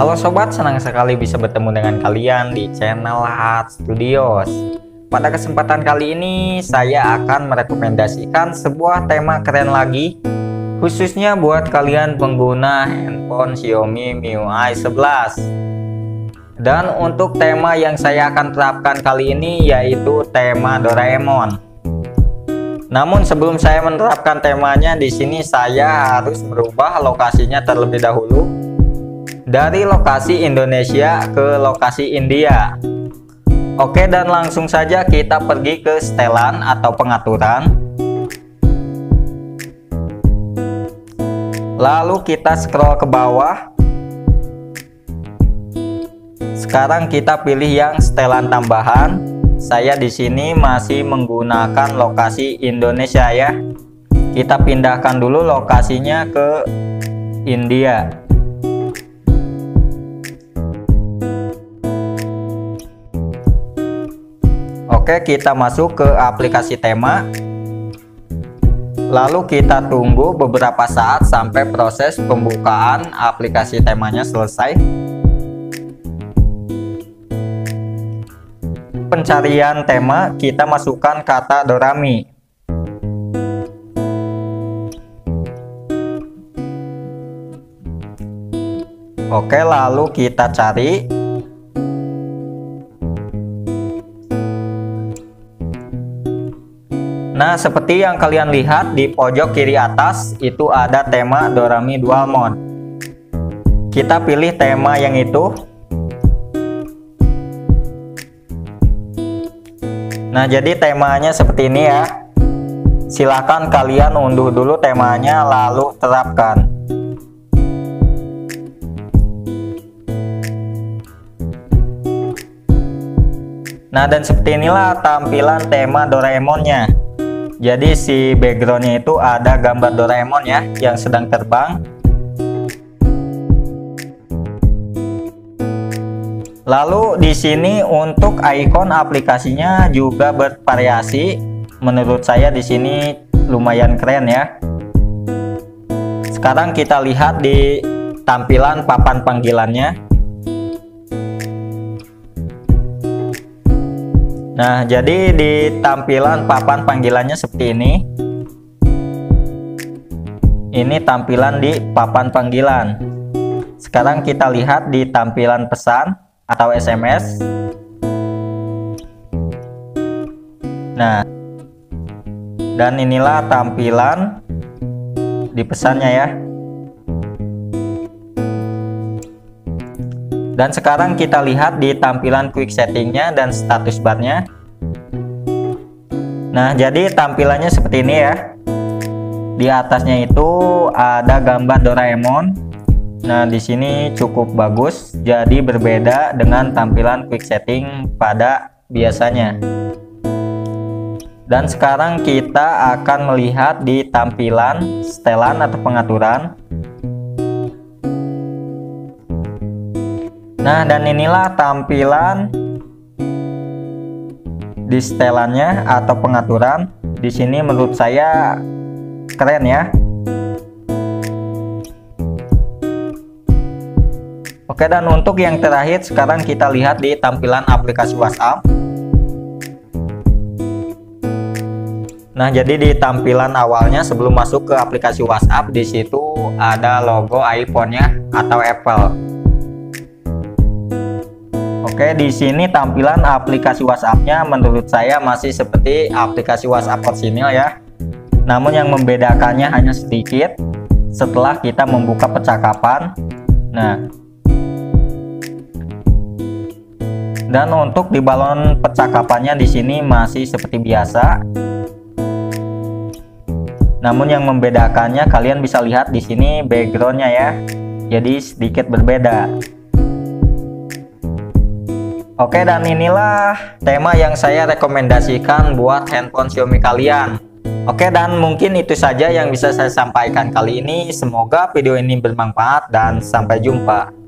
Halo sobat, senang sekali bisa bertemu dengan kalian di channel Har Studios. Pada kesempatan kali ini saya akan merekomendasikan sebuah tema keren lagi, khususnya buat kalian pengguna handphone Xiaomi MIUI 11. Dan untuk tema yang saya akan terapkan kali ini yaitu tema Doraemon. Namun sebelum saya menerapkan temanya, di sini saya harus merubah lokasinya terlebih dahulu dari lokasi Indonesia ke lokasi India. Oke, dan langsung saja kita pergi ke setelan atau pengaturan. Lalu kita scroll ke bawah. Sekarang kita pilih yang setelan tambahan. Saya di sini masih menggunakan lokasi Indonesia ya. Kita pindahkan dulu lokasinya ke India. Oke, kita masuk ke aplikasi tema. Lalu kita tunggu beberapa saat sampai proses pembukaan aplikasi temanya selesai. Pencarian tema, kita masukkan kata Dorami. Oke, lalu kita cari. Nah, seperti yang kalian lihat di pojok kiri atas itu ada tema Dorami Doraemon. Kita pilih tema yang itu. Nah, jadi temanya seperti ini ya. Silahkan kalian unduh dulu temanya lalu terapkan. Nah, dan seperti inilah tampilan tema Doraemonnya. Jadi si backgroundnya itu ada gambar Doraemon ya yang sedang terbang. Lalu di sini untuk ikon aplikasinya juga bervariasi. Menurut saya di sini lumayan keren ya. Sekarang kita lihat di tampilan papan panggilannya. Nah, jadi di tampilan papan panggilannya seperti ini. Ini tampilan di papan panggilan. Sekarang kita lihat di tampilan pesan atau SMS. Nah, dan inilah tampilan di pesannya ya. Dan sekarang kita lihat di tampilan quick settingnya dan status barnya. Nah, jadi tampilannya seperti ini ya. Di atasnya itu ada gambar Doraemon. Nah, di sini cukup bagus, jadi berbeda dengan tampilan quick setting pada biasanya. Dan sekarang kita akan melihat di tampilan setelan atau pengaturan. Nah, dan inilah tampilan di setelannya atau pengaturan. Di sini menurut saya keren ya. Oke, dan untuk yang terakhir sekarang kita lihat di tampilan aplikasi WhatsApp. Nah, jadi di tampilan awalnya sebelum masuk ke aplikasi WhatsApp di situ ada logo iPhone-nya atau Apple. Oke, di sini tampilan aplikasi WhatsApp-nya menurut saya masih seperti aplikasi WhatsApp orisinil ya. Namun yang membedakannya hanya sedikit setelah kita membuka percakapan. Nah, dan untuk di balon percakapannya di sini masih seperti biasa. Namun yang membedakannya kalian bisa lihat di sini background-nya ya. Jadi sedikit berbeda. Oke, dan inilah tema yang saya rekomendasikan buat handphone Xiaomi kalian. Oke, dan mungkin itu saja yang bisa saya sampaikan kali ini. Semoga video ini bermanfaat dan sampai jumpa.